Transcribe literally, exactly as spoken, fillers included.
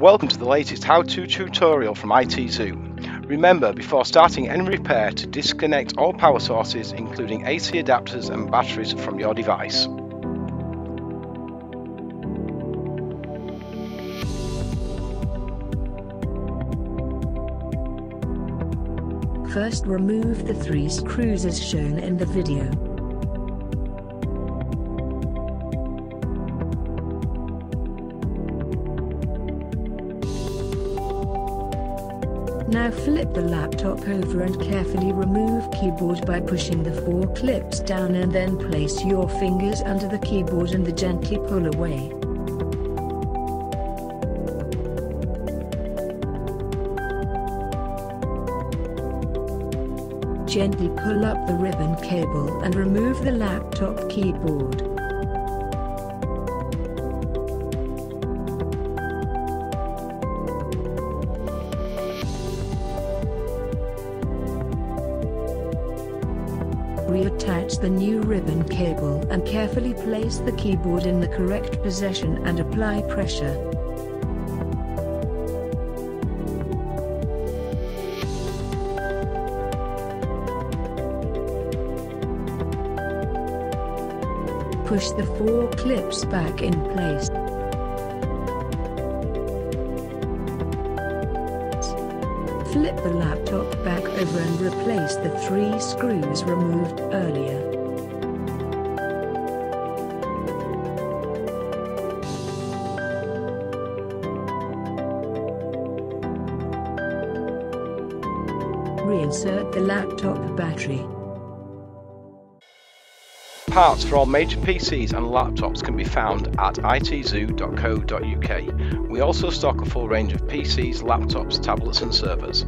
Welcome to the latest how-to tutorial from ITZoo. Remember, before starting any repair, to disconnect all power sources including A C adapters and batteries from your device. First, remove the three screws as shown in the video. Now flip the laptop over and carefully remove keyboard by pushing the four clips down and then place your fingers under the keyboard and gently pull away. Gently pull up the ribbon cable and remove the laptop keyboard. Reattach the new ribbon cable and carefully place the keyboard in the correct position and apply pressure. Push the four clips back in place. Flip the laptop back over and replace the three screws removed earlier. Reinsert the laptop battery. Parts for all major P Cs and laptops can be found at I T Zoo dot co dot U K. We also stock a full range of P Cs, laptops, tablets and servers.